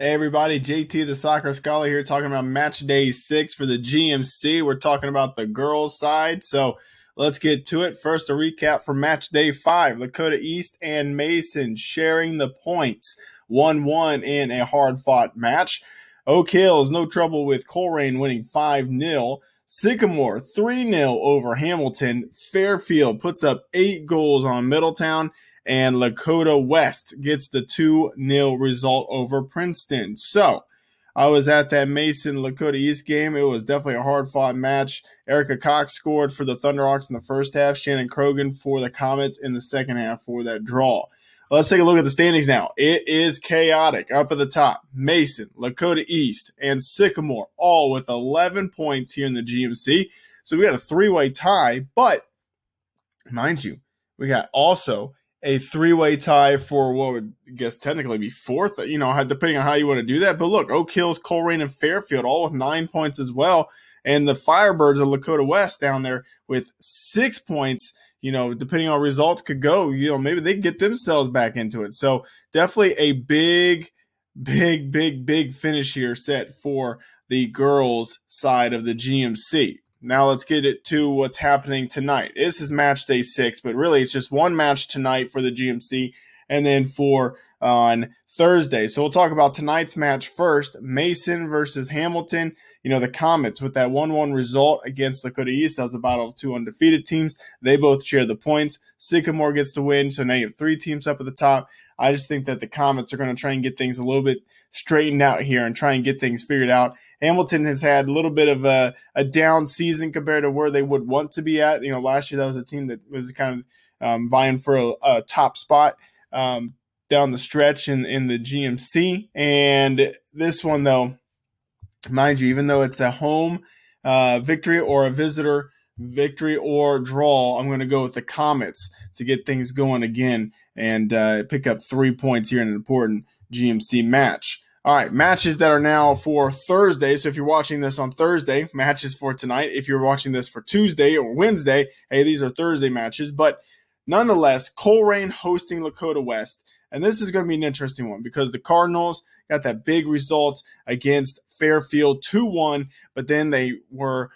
Hey everybody, JT the Soccer Scholar here talking about match day 6 for the GMC. We're talking about the girls side, so let's get to it. First, a recap for match day 5. Lakota East and Mason sharing the points, 1-1 in a hard-fought match. Oak Hills, no trouble with Colerain, winning 5-0. Sycamore, 3-0 over Hamilton. Fairfield puts up 8 goals on Middletown. And Lakota West gets the 2-0 result over Princeton. So I was at that Mason-Lakota East game. It was definitely a hard-fought match. Erica Cox scored for the Thunderhawks in the first half. Shannon Krogan for the Comets in the second half for that draw. Let's take a look at the standings now. It is chaotic up at the top. Mason, Lakota East, and Sycamore all with 11 points here in the GMC. So we got a 3-way tie, but mind you, we got also a 3-way tie for what would, I guess, technically be 4th, you know, depending on how you want to do that. But look, Oak Hills, Colerain, and Fairfield all with 9 points as well. And the Firebirds of Lakota West down there with 6 points, you know, depending on results could go, you know, maybe they can get themselves back into it. So definitely a big finish here set for the girls side of the GMC. Now let's get it to what's happening tonight. This is match day 6, but really it's just one match tonight for the GMC and then for on Thursday. So we'll talk about tonight's match first, Mason versus Hamilton. You know, the Comets with that 1-1 result against Lakota East. That was a battle of 2 undefeated teams. They both share the points. Sycamore gets the win, so now you have 3 teams up at the top. I just think that the Comets are going to try and get things a little bit straightened out here and try and get things figured out. Hamilton has had a little bit of a down season compared to where they would want to be at. You know, last year that was a team that was kind of vying for a top spot down the stretch in the GMC. And this one, though, mind you, even though it's a home victory or a visitor victory or draw, I'm going to go with the Comets to get things going again and pick up 3 points here in an important GMC match. All right, matches that are now for Thursday. So if you're watching this on Thursday, matches for tonight. If you're watching this for Tuesday or Wednesday, hey, these are Thursday matches. But nonetheless, Colerain hosting Lakota West. And this is going to be an interesting one because the Cardinals got that big result against Fairfield 2-1, but then they were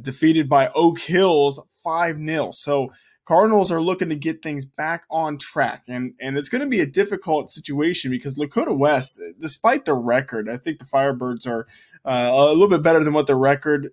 defeated by Oak Hills 5-0. So Cardinals are looking to get things back on track, and it's going to be a difficult situation because Lakota West, despite the record, I think the Firebirds are a little bit better than what the record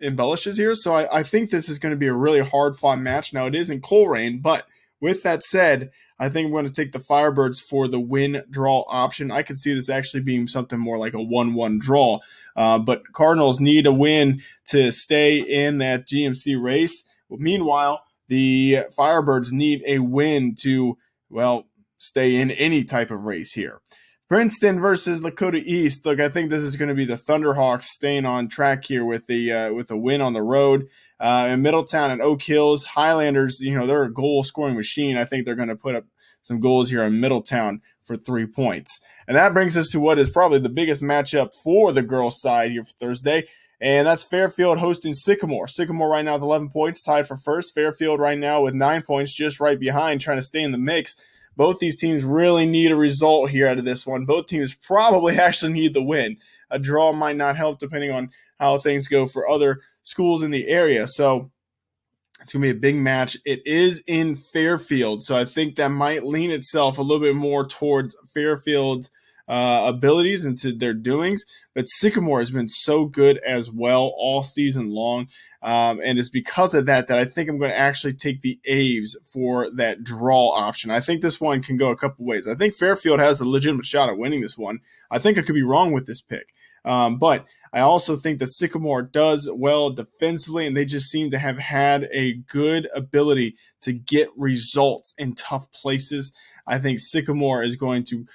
embellishes here. So I think this is going to be a really hard-fought match. Now, it is in Colerain, but with that said, I think I'm going to take the Firebirds for the win-draw option. I could see this actually being something more like a 1-1 draw, but Cardinals need a win to stay in that GMC race. Well, meanwhile, the Firebirds need a win to, well, stay in any type of race here. Princeton versus Lakota East. Look, I think this is going to be the Thunderhawks staying on track here with a win on the road. And Middletown and Oak Hills Highlanders, you know, they're a goal-scoring machine. I think they're going to put up some goals here in Middletown for 3 points. And that brings us to what is probably the biggest matchup for the girls' side here for Thursday. And that's Fairfield hosting Sycamore. Sycamore right now with 11 points, tied for first. Fairfield right now with 9 points, just right behind, trying to stay in the mix. Both these teams really need a result here out of this one. Both teams probably actually need the win. A draw might not help depending on how things go for other schools in the area. So it's going to be a big match. It is in Fairfield, so I think that might lean itself a little bit more towards Fairfield's abilities and to their doings, but Sycamore has been so good as well all season long, and it's because of that I think I'm going to actually take the Aves for that draw option. I think this one can go a couple ways. I think Fairfield has a legitimate shot at winning this one. I think I could be wrong with this pick, but I also think that Sycamore does well defensively, and they just seem to have had a good ability to get results in tough places. I think Sycamore is going to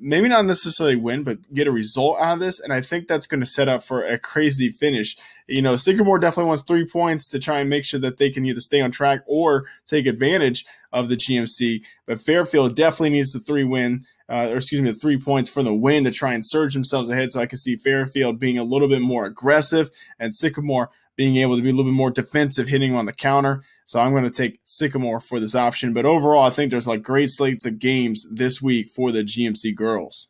maybe not necessarily win, but get a result out of this, and I think that's going to set up for a crazy finish. You know, Sycamore definitely wants 3 points to try and make sure that they can either stay on track or take advantage of the GMC, but Fairfield definitely needs the 3 points for the win to try and surge themselves ahead, so I can see Fairfield being a little bit more aggressive and Sycamore being able to be a little bit more defensive, hitting on the counter. So I'm going to take Sycamore for this option. But overall, I think there's like great slates of games this week for the GMC girls.